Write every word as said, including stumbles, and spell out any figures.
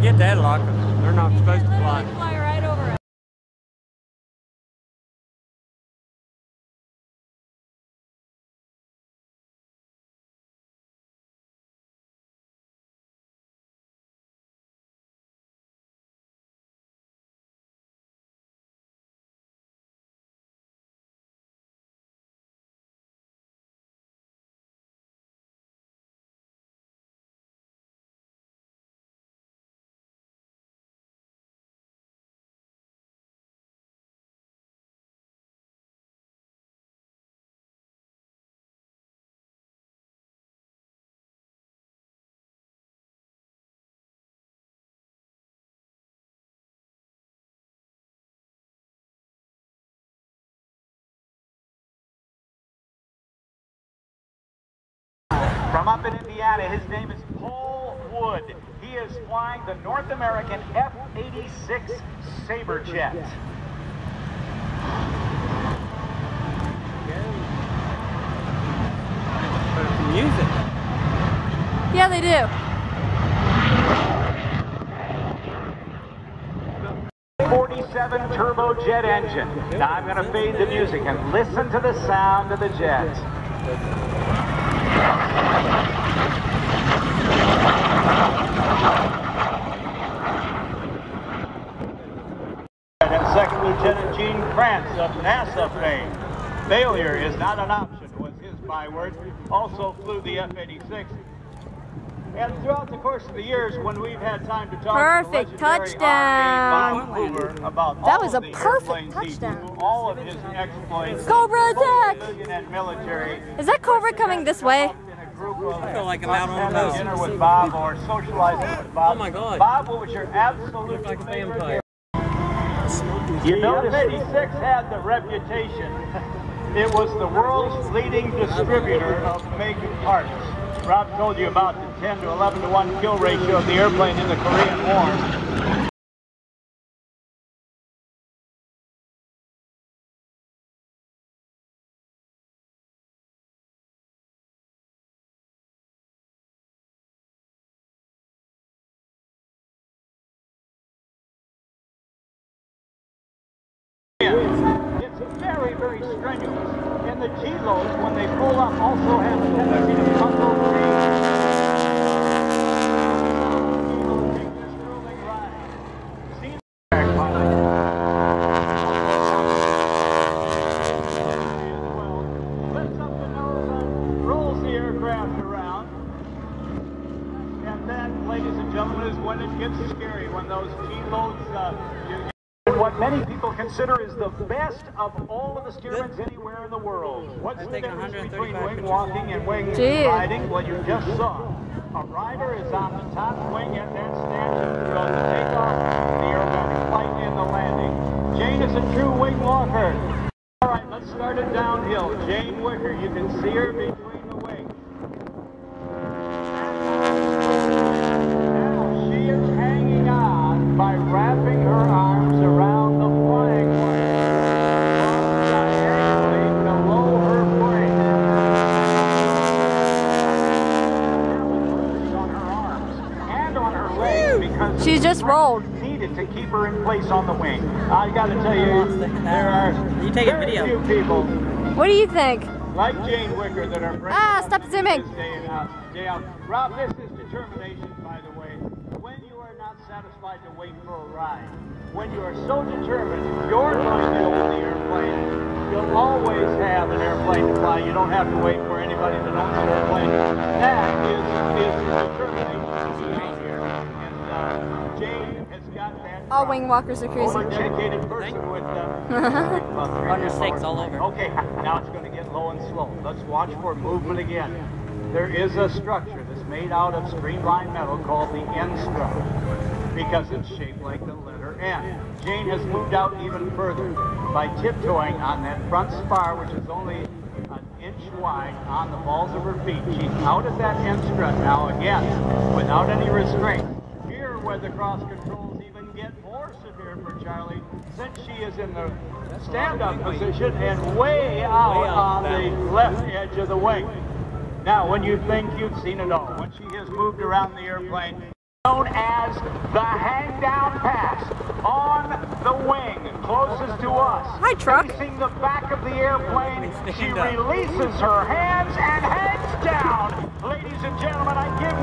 Get that lock, they're not supposed to fly. Fly right over it. From up in Indiana, his name is Paul Wood. He is flying the North American F eighty-six Sabre Jet. Music. Yeah, they do. forty-seven turbojet engine. Now I'm going to fade the music and listen to the sound of the jet. And Second Lieutenant Gene France of NASA fame. Failure is not an option was his byword. Also flew the F eighty-six. And throughout the course of the years, when we've had time to talk perfect to the touchdown, Bob Hoover about that all was a the perfect touchdown. He all of his exploits. Cobra attack! And military. Is that Cobra coming this way? I feel like I'm out on the road. Dinner with Bob or socializing with Bob. Oh my God. Bob, what was your absolute like favorite? You know, the F eighty-six had the reputation. It was the world's leading distributor of making parts. Rob told you about the ten to eleven to one kill ratio of the airplane in the Korean War. It's very, very strenuous. And the G-loads, when they pull up, also have a tendency to buckle free. G will take this rolling ride. See the track pilot. Lifts up the nose and rolls the aircraft many people consider is the best of all of the steermans anywhere in the world. What's the difference between wing walking and wing riding? Well, you just saw. A rider is on the top wing and then stands on the takeoff, the aerobatic flight, and the landing. Jane is a true wing walker. All right, let's start it downhill. Jane Wicker, you can see her between the wings. Now she is hanging on by wrapping her arms around the flying wing. Diagonally below her plane. Now on her arms and on her legs because she just rolled. To keep her in place on the wing. I gotta tell you, there are you take a video. Few people. What do you think? Like Jane Wicker that are brave. Ah, stop zooming. Day in, uh, day out. Rob, this is determination, by the way. When you are not satisfied to wait for a ride, when you are so determined you're going to own the airplane, you'll always have an airplane to fly. You don't have to wait for anybody that owns an airplane. That is, is determination. Jane has got that. All wing walkers are cruising. Only dedicated person with uh, Under six all over. Okay, now it's going to get low and slow. Let's watch for movement again. There is a structure that's made out of streamlined metal called the N structure because it's shaped like the letter N. Jane has moved out even further by tiptoeing on that front spar, which is only an inch wide on the balls of her feet. She's out of that N strut now again without any restraint. Where the cross controls even get more severe for Charlie since she is in the stand-up position and way out on the left edge of the wing. Now, when you think you've seen it all, when she has moved around the airplane, known as the hang-down pass on the wing closest to us. Hi, truck. Facing the back of the airplane, she releases her hands and hangs down. Ladies and gentlemen, I give